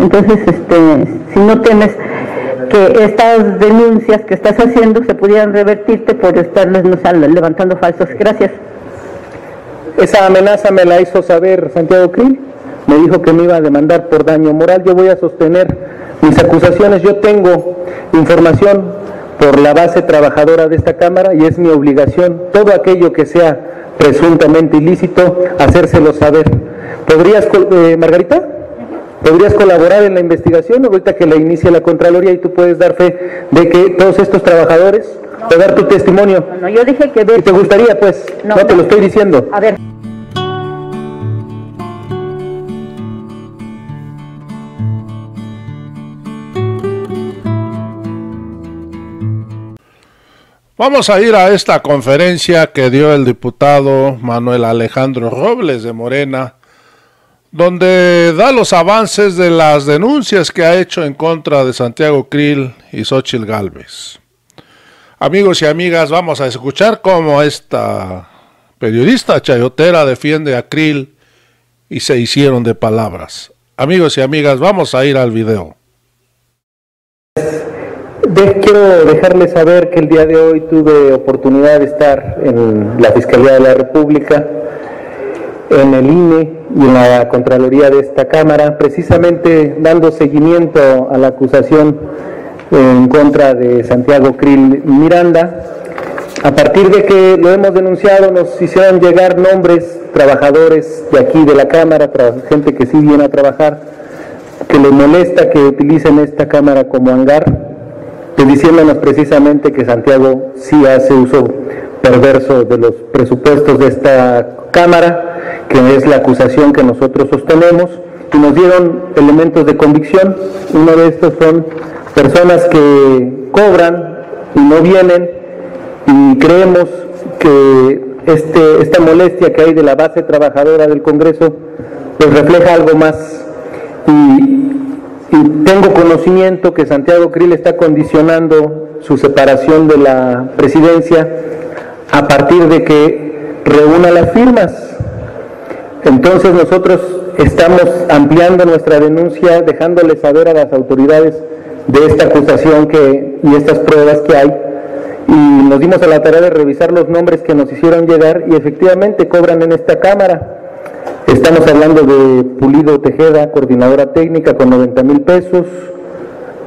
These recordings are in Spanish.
Entonces, si no temes que estas denuncias que estás haciendo se pudieran revertirte por estarles levantando falsos. Gracias. Esa amenaza me la hizo saber Santiago Krill. Me dijo que me iba a demandar por daño moral. Yo voy a sostener mis acusaciones. Yo tengo información por la base trabajadora de esta Cámara y es mi obligación, todo aquello que sea presuntamente ilícito, hacérselo saber. ¿Podrías, Margarita? ¿Podrías colaborar en la investigación ahorita que la inicie la Contraloría y tú puedes dar fe de que todos estos trabajadores, o dar tu testimonio? No, yo dije que... ¿Te gustaría, pues? No, te lo estoy diciendo. A ver... Vamos a ir a esta conferencia que dio el diputado Manuel Alejandro Robles de Morena, donde da los avances de las denuncias que ha hecho en contra de Santiago Krill y Xóchitl Gálvez. Amigos y amigas, vamos a escuchar cómo esta periodista chayotera defiende a Krill y se hicieron de palabras. Amigos y amigas, vamos a ir al video. Quiero dejarles saber que el día de hoy tuve oportunidad de estar en la Fiscalía de la República, en el INE y en la Contraloría de esta Cámara, precisamente dando seguimiento a la acusación en contra de Santiago Krill Miranda. A partir de que lo hemos denunciado, nos hicieron llegar nombres, trabajadores de aquí de la Cámara, gente que sí viene a trabajar, que les molesta que utilicen esta Cámara como hangar, diciéndonos precisamente que Santiago sí hace uso perverso de los presupuestos de esta Cámara, que es la acusación que nosotros sostenemos, y nos dieron elementos de convicción. Uno de estos son personas que cobran y no vienen, y creemos que esta molestia que hay de la base trabajadora del Congreso pues refleja algo más, y tengo conocimiento que Santiago Krill está condicionando su separación de la presidencia a partir de que reúna las firmas. Entonces nosotros estamos ampliando nuestra denuncia, dejándole saber a las autoridades de esta acusación y estas pruebas que hay, y nos dimos a la tarea de revisar los nombres que nos hicieron llegar, y efectivamente cobran en esta Cámara. Estamos hablando de Pulido Tejeda, coordinadora técnica, con 90,000 pesos,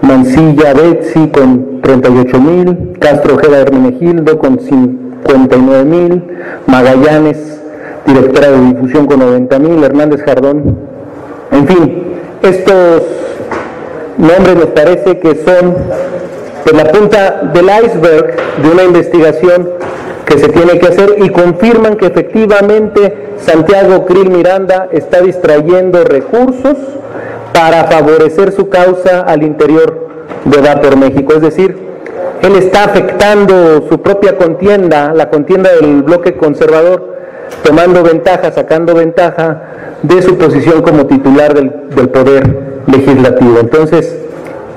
Mancilla Betsy con 38,000, Castro Ojeda Hermenegildo con 59,000, Magallanes, directora de difusión, con 90,000, Hernández Jardón. En fin, estos nombres nos parece que son de la punta del iceberg de una investigación que se tiene que hacer, y confirman que efectivamente Santiago Krill Miranda está distrayendo recursos para favorecer su causa al interior de Va por México. Es decir, él está afectando su propia contienda, la contienda del bloque conservador, tomando ventaja, sacando ventaja de su posición como titular del Poder Legislativo. Entonces,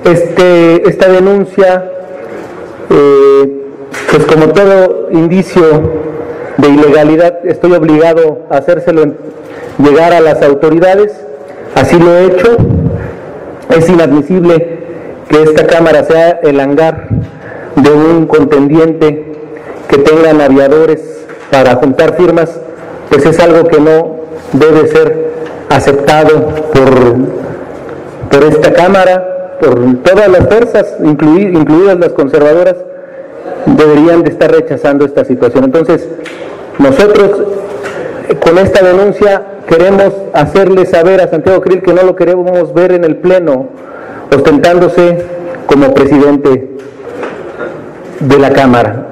esta denuncia, pues como todo indicio de ilegalidad, estoy obligado a hacérselo llegar a las autoridades. Así lo he hecho. Es inadmisible que esta Cámara sea el hangar de un contendiente que tengan aviadores para juntar firmas. Pues es algo que no debe ser aceptado por esta Cámara, por todas las fuerzas, incluidas las conservadoras, deberían de estar rechazando esta situación. Entonces, nosotros con esta denuncia queremos hacerle saber a Santiago Krill que no lo queremos ver en el Pleno ostentándose como presidente de la Cámara.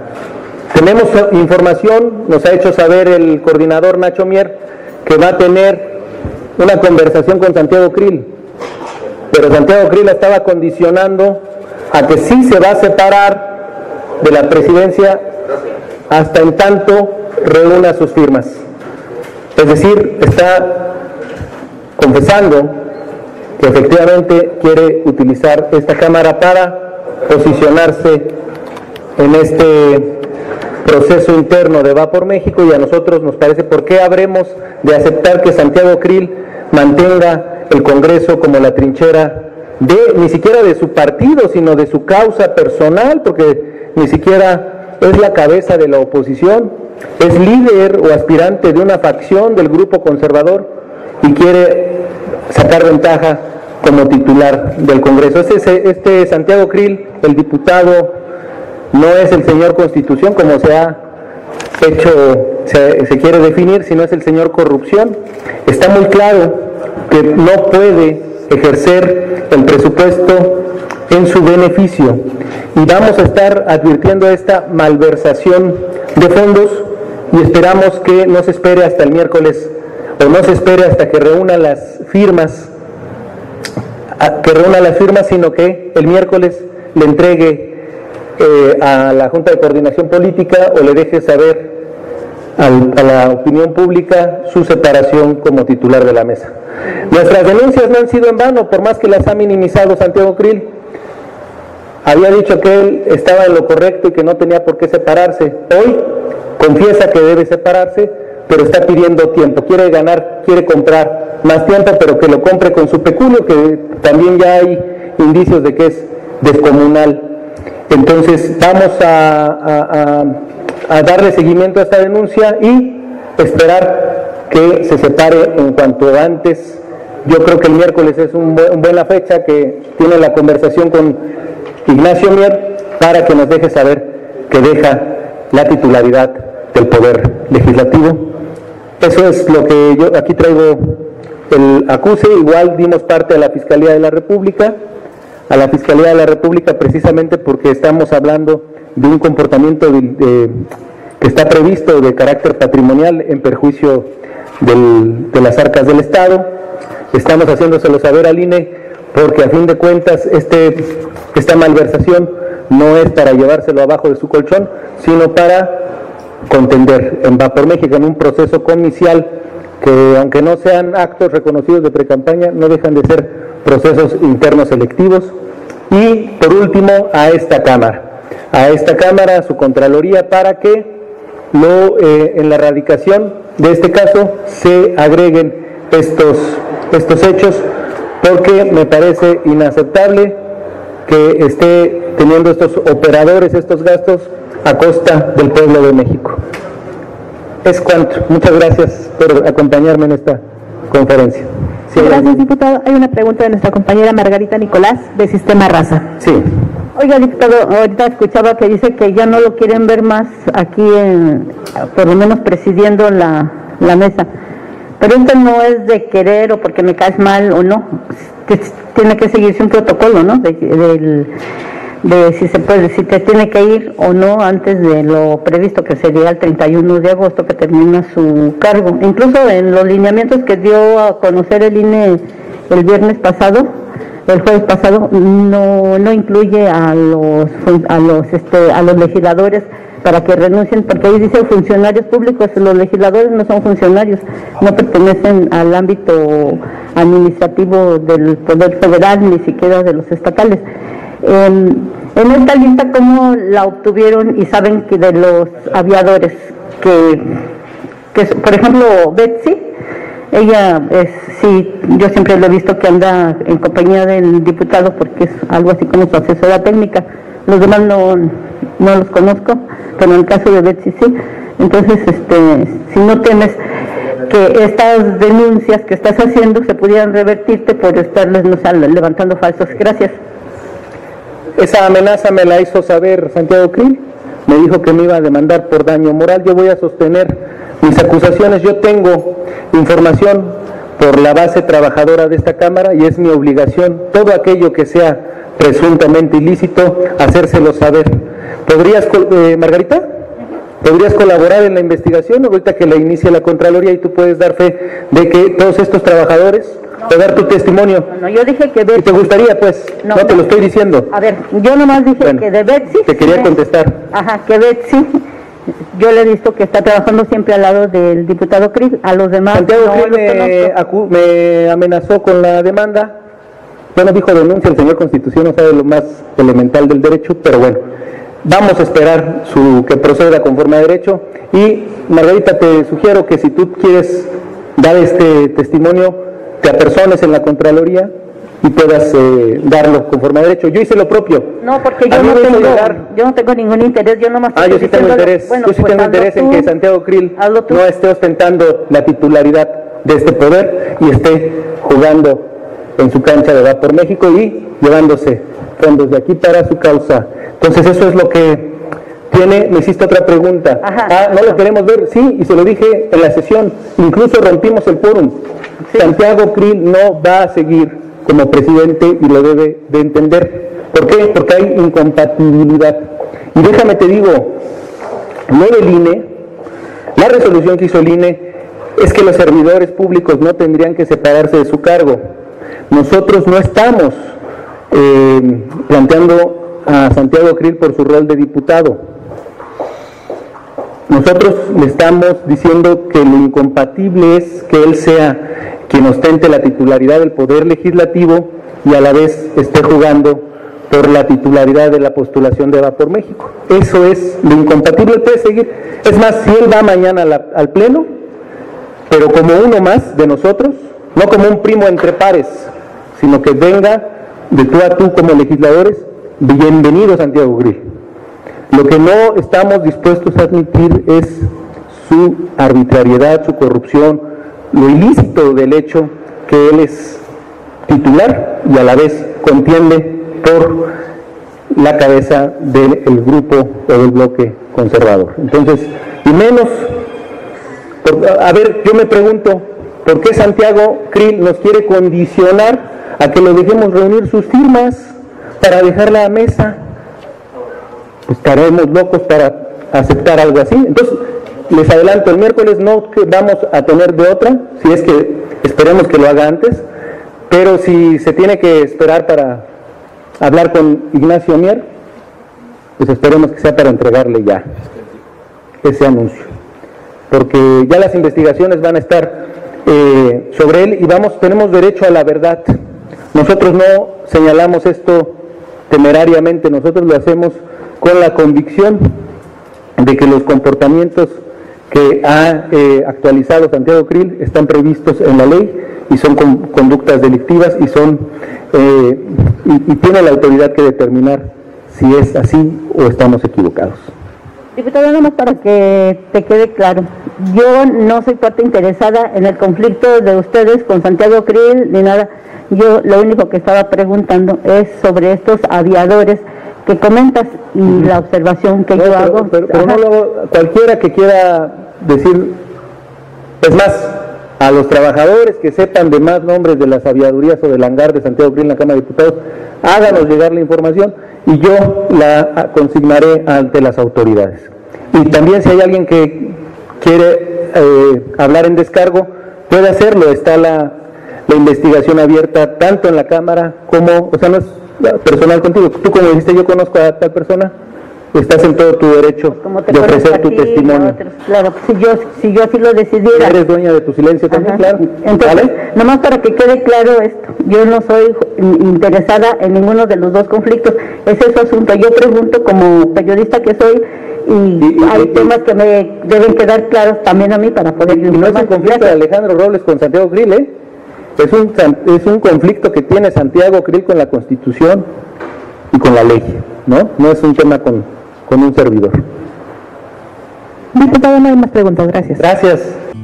Tenemos información, nos ha hecho saber el coordinador Nacho Mier que va a tener una conversación con Santiago Krill, pero Santiago Krill la estaba condicionando a que sí se va a separar de la presidencia hasta en tanto reúna sus firmas. Es decir, está confesando que efectivamente quiere utilizar esta Cámara para posicionarse en este proceso interno de Va por México, y a nosotros nos parece, ¿por qué habremos de aceptar que Santiago Krill mantenga el Congreso como la trinchera de, ni siquiera de su partido, sino de su causa personal, porque ni siquiera es la cabeza de la oposición, es líder o aspirante de una facción del grupo conservador y quiere sacar ventaja como titular del Congreso. Este Santiago Krill, el diputado, no es el señor Constitución como se ha hecho, se quiere definir, sino es el señor Corrupción. Está muy claro que no puede ejercer el presupuesto en su beneficio, y vamos a estar advirtiendo esta malversación de fondos, y esperamos que no se espere hasta el miércoles, o no se espere hasta que reúna las firmas, sino que el miércoles le entregue a la Junta de Coordinación Política, o le deje saber a la opinión pública su separación como titular de la mesa. Nuestras denuncias no han sido en vano, por más que las ha minimizado Santiago Krill. Había dicho que él estaba en lo correcto y que no tenía por qué separarse. Hoy confiesa que debe separarse, pero está pidiendo tiempo. Quiere ganar, quiere comprar más tiempo, pero que lo compre con su peculio, que también ya hay indicios de que es descomunal. Entonces vamos a darle seguimiento a esta denuncia y esperar que se separe en cuanto antes. Yo creo que el miércoles es una buena fecha, que tiene la conversación con Ignacio Mier para que nos deje saber que deja la titularidad del Poder Legislativo. Eso es lo que yo aquí traigo, el acuse. Igual dimos parte a la Fiscalía de la República, precisamente porque estamos hablando de un comportamiento que está previsto de carácter patrimonial en perjuicio de las arcas del Estado. Estamos haciéndoselo saber al INE, porque a fin de cuentas esta malversación no es para llevárselo abajo de su colchón, sino para contender en Va por México, en un proceso comicial que, aunque no sean actos reconocidos de precampaña, no dejan de ser procesos internos electivos. Y por último, a esta Cámara, a su Contraloría, para que en la erradicación de este caso se agreguen estos hechos, porque me parece inaceptable que esté teniendo estos operadores, estos gastos, a costa del pueblo de México. Es cuanto. Muchas gracias por acompañarme en esta conferencia. Sí, gracias, diputado. Hay una pregunta de nuestra compañera Margarita Nicolás, de Sistema Raza. Sí. Oiga, diputado, ahorita escuchaba que dice que ya no lo quieren ver más aquí, por lo menos presidiendo la mesa. Pero esto no es de querer o porque me caes mal o no. Tiene que seguirse un protocolo, ¿no? De si se puede, si te tiene que ir o no antes de lo previsto, que sería el 31 de agosto que termina su cargo. Incluso en los lineamientos que dio a conocer el INE el jueves pasado, no incluye a los legisladores para que renuncien, porque ahí dice funcionarios públicos. Los legisladores no son funcionarios, no pertenecen al ámbito administrativo del Poder Federal, ni siquiera de los estatales. En esta lista, ¿cómo la obtuvieron? Y saben que de los aviadores, que por ejemplo Betsy, ella es, sí, yo siempre lo he visto que anda en compañía del diputado, porque es algo así como su asesora técnica. Los demás no los conozco, pero en el caso de Betsy sí. Entonces, si no temes que estas denuncias que estás haciendo se pudieran revertirte por estarles levantando falsos. Gracias. Esa amenaza me la hizo saber Santiago Krill. Me dijo que me iba a demandar por daño moral. Yo voy a sostener mis acusaciones. Yo tengo información por la base trabajadora de esta Cámara, y es mi obligación, todo aquello que sea presuntamente ilícito, hacérselo saber. ¿Podrías, Margarita? ¿Podrías colaborar en la investigación ahorita que la inicie la Contraloría, y tú puedes dar fe de que todos estos trabajadores, o dar tu testimonio? No, yo dije que Betsy. ¿Te gustaría, pues? No, te lo estoy diciendo. A ver, yo nomás dije, bueno, que de Betsy. Te quería contestar. Ajá, que Betsy, yo le he visto que está trabajando siempre al lado del diputado Krill. A los demás Santiago Krill me amenazó con la demanda. Bueno, dijo denuncia, el señor Constitución no sabe lo más elemental del derecho, pero bueno, vamos a esperar que proceda conforme a derecho. Y Margarita, te sugiero que si tú quieres dar este testimonio, te apersones en la Contraloría y puedas darlos conforme a derecho. Yo hice lo propio. No, porque yo no tengo ningún interés, yo nomás... Ah, yo sí tengo interés, bueno, yo sí pues tengo interés en que Santiago Krill no esté ostentando la titularidad de este poder y esté jugando en su cancha de Va por México y llevándose fondos de aquí para su causa. Entonces eso es lo que tiene. Me hiciste otra pregunta. Ajá, no lo queremos ver, sí, y se lo dije en la sesión, incluso rompimos el quórum. Sí. Santiago Krill no va a seguir como presidente y lo debe de entender. ¿Por qué? Porque hay incompatibilidad. Y déjame te digo, no del INE, la resolución que hizo el INE es que los servidores públicos no tendrían que separarse de su cargo. Nosotros no estamos planteando a Santiago Krill por su rol de diputado. Nosotros le estamos diciendo que lo incompatible es que él sea quien ostente la titularidad del Poder Legislativo y a la vez esté jugando por la titularidad de la postulación de Va por México. Eso es lo incompatible. Él puede seguir. Es más, si él va mañana al Pleno, pero como uno más de nosotros, no como un primo entre pares, sino que venga de tú a tú como legisladores, bienvenido Santiago Krill. Lo que no estamos dispuestos a admitir es su arbitrariedad, su corrupción, lo ilícito del hecho que él es titular y a la vez contiende por la cabeza del grupo o del bloque conservador. Entonces, y menos, a ver, yo me pregunto, ¿por qué Santiago Krill nos quiere condicionar a que lo dejemos reunir sus firmas para dejar la mesa? Pues estaremos locos para aceptar algo así. Entonces, les adelanto, el miércoles no vamos a tener de otra, si es que esperemos que lo haga antes, pero si se tiene que esperar para hablar con Ignacio Mier, pues esperemos que sea para entregarle ya ese anuncio, porque ya las investigaciones van a estar sobre él y tenemos derecho a la verdad. Nosotros no señalamos esto temerariamente, nosotros lo hacemos con la convicción de que los comportamientos que ha actualizado Santiago Krill están previstos en la ley y son conductas delictivas y son y tiene la autoridad que determinar si es así o estamos equivocados. Diputado, nada más para que te quede claro, yo no soy parte interesada en el conflicto de ustedes con Santiago Krill ni nada. Yo lo único que estaba preguntando es sobre estos aviadores que comentas y la observación que yo hago. Pero no lo hago, cualquiera que quiera decir, es más, a los trabajadores que sepan de más nombres de las aviadurías o del hangar de Santiago Krill en la Cámara de Diputados, háganos llegar la información y yo la consignaré ante las autoridades. Y también si hay alguien que quiere hablar en descargo, puede hacerlo. Está la investigación abierta tanto en la Cámara como, o sea, no es personal contigo. Tú, como dijiste, yo conozco a tal persona, estás en todo tu derecho de ofrecer tu testimonio. Claro, si yo así lo decidiera. Eres dueña de tu silencio también, claro. Entonces, ¿vale? Nomás para que quede claro esto, yo no soy interesada en ninguno de los dos conflictos. Ese es su asunto. Yo pregunto como periodista que soy, y hay temas que me deben quedar claros también a mí para poder... Y no es un conflicto de Alejandro Robles con Santiago Krill, ¿eh? Es un conflicto que tiene Santiago Krill con la Constitución y con la ley, ¿no? No es un tema con un servidor. Diputado, no hay más preguntas. Gracias. Gracias.